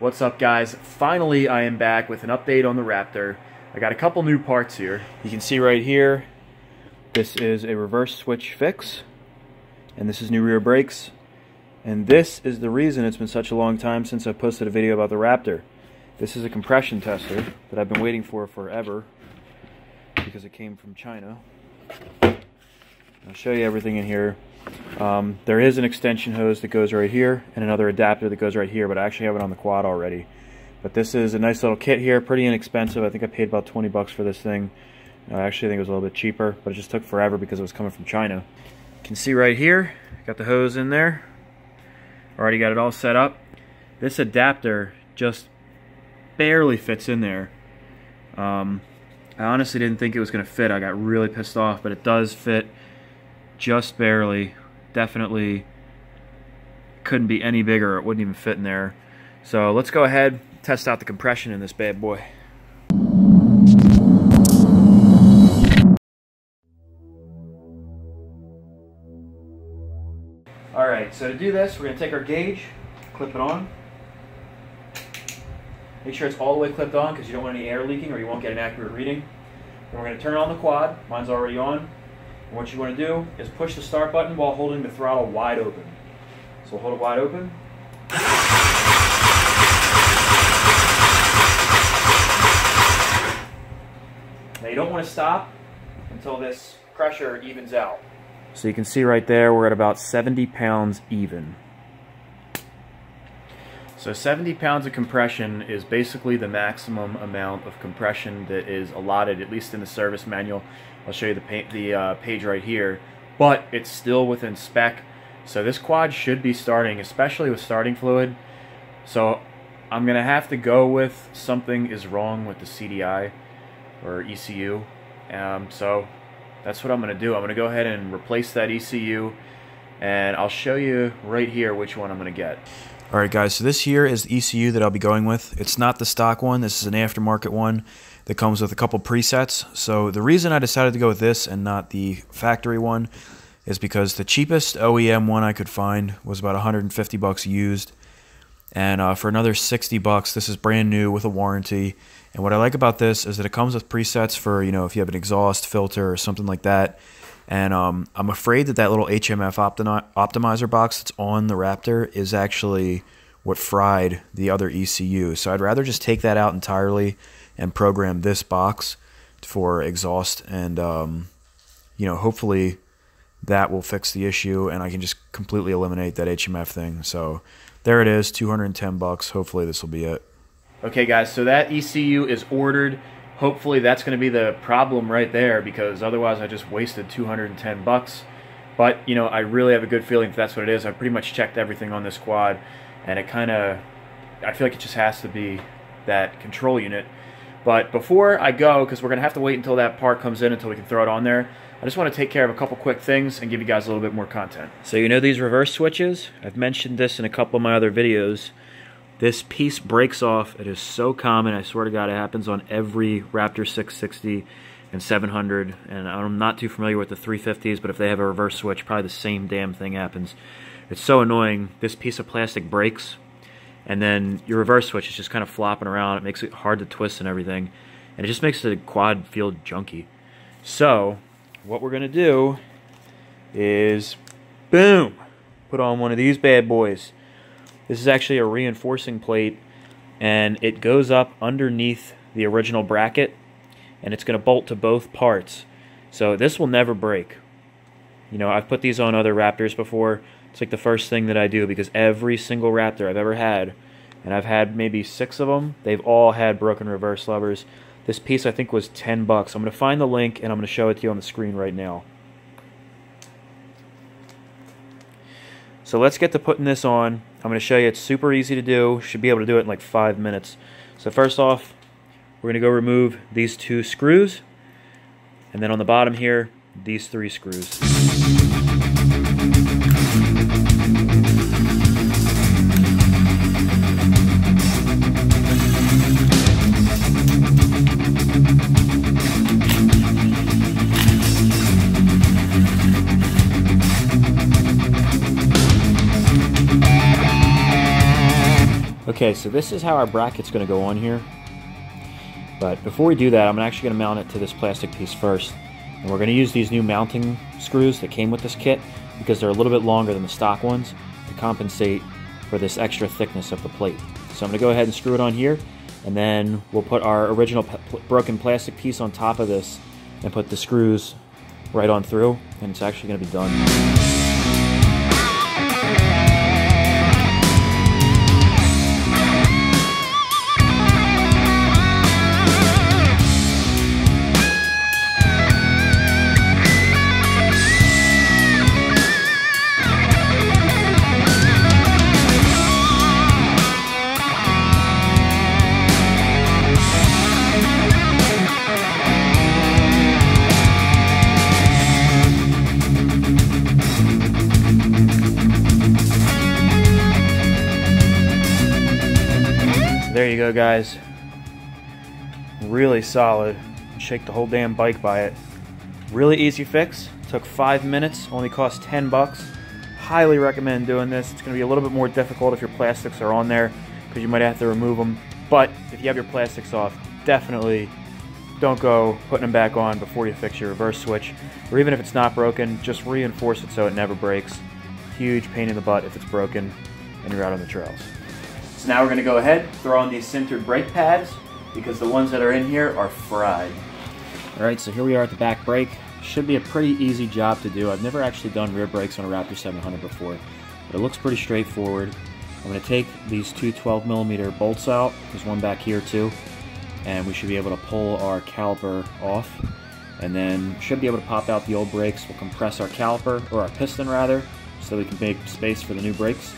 What's up, guys? Finally, I am back with an update on the Raptor. I got a couple new parts here. You can see right here, this is a reverse switch fix, and this is new rear brakes. And this is the reason it's been such a long time since I posted a video about the Raptor. This is a compression tester that I've been waiting for forever because it came from China. I'll show you everything in here. There is an extension hose that goes right here and another adapter that goes right here, but I actually have it on the quad already. But this is a nice little kit here, pretty inexpensive. I think I paid about 20 bucks for this thing. I actually think it was a little bit cheaper, but it just took forever because it was coming from China. You can see right here, got the hose in there. Already got it all set up. This adapter just barely fits in there. I honestly didn't think it was going to fit. I got really pissed off, but it does fit just barely. Definitely couldn't be any bigger. It wouldn't even fit in there. So let's go ahead and test out the compression in this bad boy. All right, so to do this, we're going to take our gauge, clip it on. Make sure it's all the way clipped on because you don't want any air leaking or you won't get an accurate reading. Then we're going to turn on the quad. Mine's already on. And what you want to do is push the start button while holding the throttle wide open. So we'll hold it wide open. Now you don't want to stop until this pressure evens out. So you can see right there, we're at about 70 pounds even. So 70 pounds of compression is basically the maximum amount of compression that is allotted, at least in the service manual. I'll show you the page right here, but it's still within spec. So this quad should be starting, especially with starting fluid. So I'm going to have to go with something is wrong with the CDI or ECU. So that's what I'm going to do. I'm going to go ahead and replace that ECU, and I'll show you right here which one I'm going to get. All right, guys, so this here is the ECU that I'll be going with. It's not the stock one. This is an aftermarket one that comes with a couple presets. So the reason I decided to go with this and not the factory one is because the cheapest OEM one I could find was about 150 bucks used. And for another 60 bucks, this is brand new with a warranty. And what I like about this is that it comes with presets for, you know, if you have an exhaust filter or something like that. And I'm afraid that that little HMF optimizer box that's on the Raptor is actually what fried the other ECU. So I'd rather just take that out entirely and program this box for exhaust. And, you know, hopefully that will fix the issue and I can just completely eliminate that HMF thing. So there it is, 210 bucks. Hopefully this will be it. Okay, guys, so that ECU is ordered. Hopefully that's going to be the problem right there, because otherwise I just wasted 210 bucks. But, you know, I really have a good feeling that that's what it is. I pretty much checked everything on this quad, and it kind of, I feel like it just has to be that control unit. But before I go, because we're going to have to wait until that part comes in until we can throw it on there, I just want to take care of a couple quick things and give you guys a little bit more content. So you know these reverse switches? I've mentioned this in a couple of my other videos. This piece breaks off. It is so common. I swear to God, it happens on every Raptor 660 and 700. And I'm not too familiar with the 350s, but if they have a reverse switch, probably the same damn thing happens. It's so annoying. This piece of plastic breaks, and then your reverse switch is just kind of flopping around. It makes it hard to twist and everything. And it just makes the quad feel junky. So what we're going to do is, boom, put on one of these bad boys. This is actually a reinforcing plate, and it goes up underneath the original bracket, and it's going to bolt to both parts. So this will never break. You know, I've put these on other Raptors before. It's like the first thing that I do, because every single Raptor I've ever had, and I've had maybe 6 of them, they've all had broken reverse levers. This piece, I think, was 10 bucks. I'm going to find the link, and I'm going to show it to you on the screen right now. So let's get to putting this on. I'm going to show you it's super easy to do. Should be able to do it in like 5 minutes. So first off, we're going to go remove these 2 screws. And then on the bottom here, these 3 screws. Okay, so this is how our bracket's going to go on here. But before we do that, I'm actually going to mount it to this plastic piece first. And we're going to use these new mounting screws that came with this kit because they're a little bit longer than the stock ones to compensate for this extra thickness of the plate. So I'm going to go ahead and screw it on here, and then we'll put our original broken plastic piece on top of this and put the screws right on through, and it's actually going to be done. There you go, guys. Really solid. Shake the whole damn bike by it. Really easy fix. Took 5 minutes. Only cost $10. Highly recommend doing this. It's going to be a little bit more difficult if your plastics are on there because you might have to remove them. But if you have your plastics off, definitely don't go putting them back on before you fix your reverse switch. Or even if it's not broken, just reinforce it so it never breaks. Huge pain in the butt if it's broken and you're out on the trails. So now we're going to go ahead, throw on these sintered brake pads because the ones that are in here are fried. Alright, so here we are at the back brake. Should be a pretty easy job to do. I've never actually done rear brakes on a Raptor 700 before, but it looks pretty straightforward. I'm going to take these two 12mm bolts out. There's one back here too, and we should be able to pull our caliper off, and then should be able to pop out the old brakes. We'll compress our caliper, or our piston rather, so we can make space for the new brakes.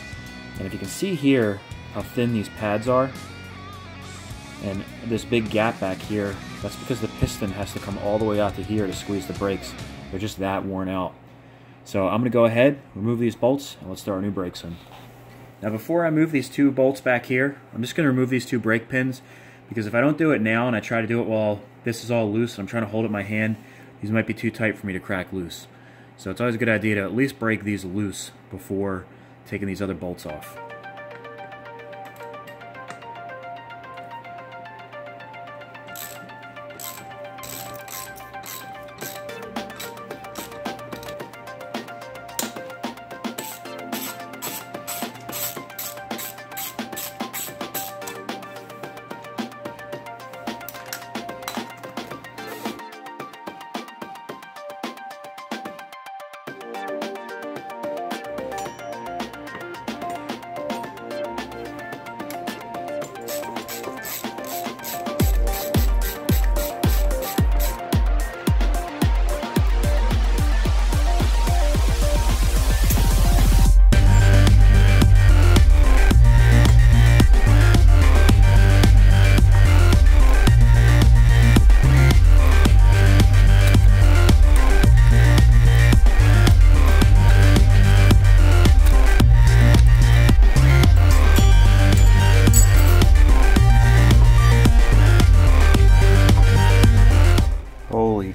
And if you can see here how thin these pads are, and this big gap back here, that's because the piston has to come all the way out to here to squeeze the brakes. They're just that worn out. So I'm going to go ahead, remove these bolts, and let's throw our new brakes in. Now before I move these two bolts back here, I'm just going to remove these two brake pins, because if I don't do it now and I try to do it while this is all loose and I'm trying to hold it in my hand, these might be too tight for me to crack loose. So it's always a good idea to at least break these loose before taking these other bolts off.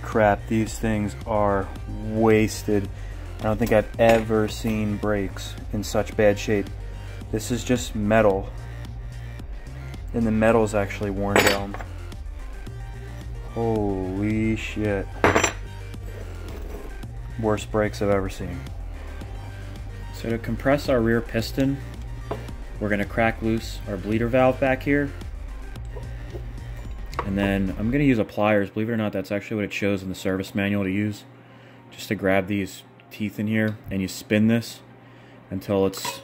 Crap, these things are wasted. I don't think I've ever seen brakes in such bad shape. This is just metal, and the metal's actually worn down. Holy shit. Worst brakes I've ever seen. So to compress our rear piston, we're gonna crack loose our bleeder valve back here. And then I'm going to use a pliers. Believe it or not, that's actually what it shows in the service manual to use. Just to grab these teeth in here, and you spin this until it's,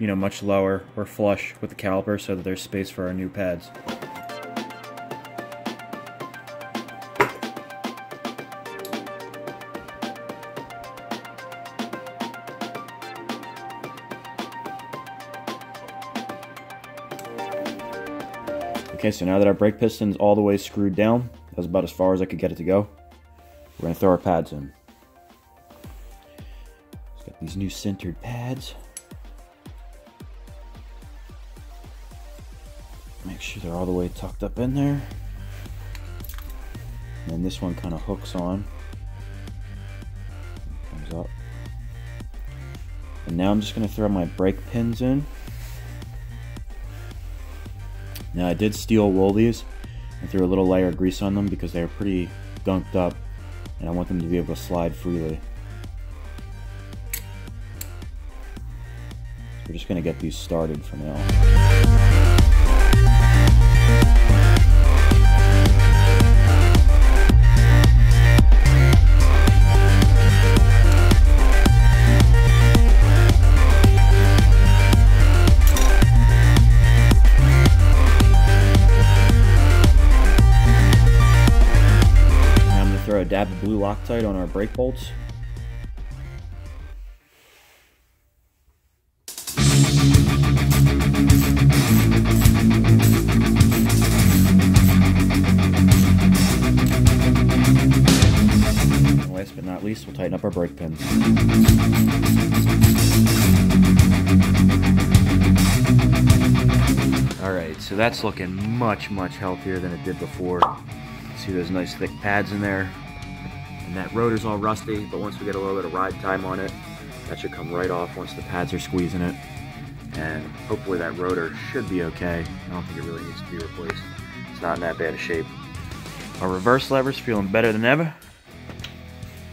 you know, much lower or flush with the caliper so that there's space for our new pads. Okay, so now that our brake piston's all the way screwed down, that was about as far as I could get it to go. We're going to throw our pads in. It's got these new sintered pads. Make sure they're all the way tucked up in there. And then this one kind of hooks on. Comes up. And now I'm just going to throw my brake pins in. Now I did steel roll these. I threw a little layer of grease on them because they were pretty gunked up and I want them to be able to slide freely. So we're just going to get these started for now. Dab of blue Loctite on our brake bolts. And last but not least, we'll tighten up our brake pins. Alright, so that's looking much, much healthier than it did before. See those nice thick pads in there. And that rotor's all rusty, but once we get a little bit of ride time on it, that should come right off once the pads are squeezing it. And hopefully that rotor should be okay. I don't think it really needs to be replaced. It's not in that bad of shape. Our reverse lever's feeling better than ever.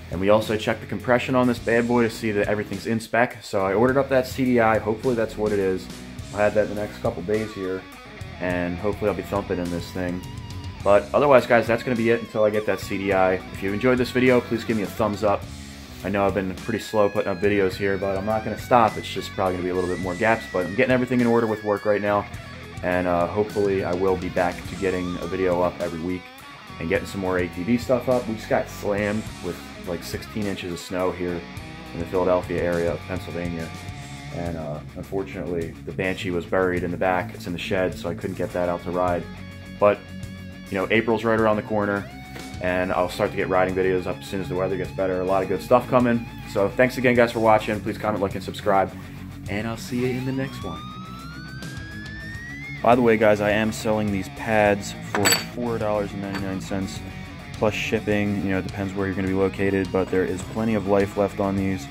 And we also checked the compression on this bad boy to see that everything's in spec. So I ordered up that CDI. Hopefully that's what it is. I'll have that in the next couple days here. And hopefully I'll be thumping in this thing. But otherwise, guys, that's going to be it until I get that CDI. If you enjoyed this video, please give me a thumbs up. I know I've been pretty slow putting up videos here, but I'm not going to stop. It's just probably going to be a little bit more gaps, but I'm getting everything in order with work right now. And hopefully I will be back to getting a video up every week and getting some more ATV stuff up. We just got slammed with like 16 inches of snow here in the Philadelphia area of Pennsylvania. And unfortunately, the Banshee was buried in the back. It's in the shed, so I couldn't get that out to ride. But you know, April's right around the corner, and I'll start to get riding videos up as soon as the weather gets better. A lot of good stuff coming. So thanks again, guys, for watching. Please comment, like, and subscribe, and I'll see you in the next one. By the way, guys, I am selling these pads for $4.99 plus shipping. You know, it depends where you're going to be located, but there is plenty of life left on these.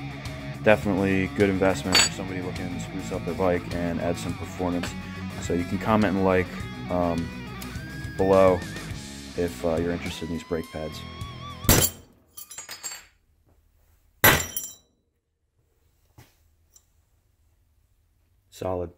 Definitely good investment for somebody looking to spruce up their bike and add some performance. So you can comment and like. Below if you're interested in these brake pads. Solid.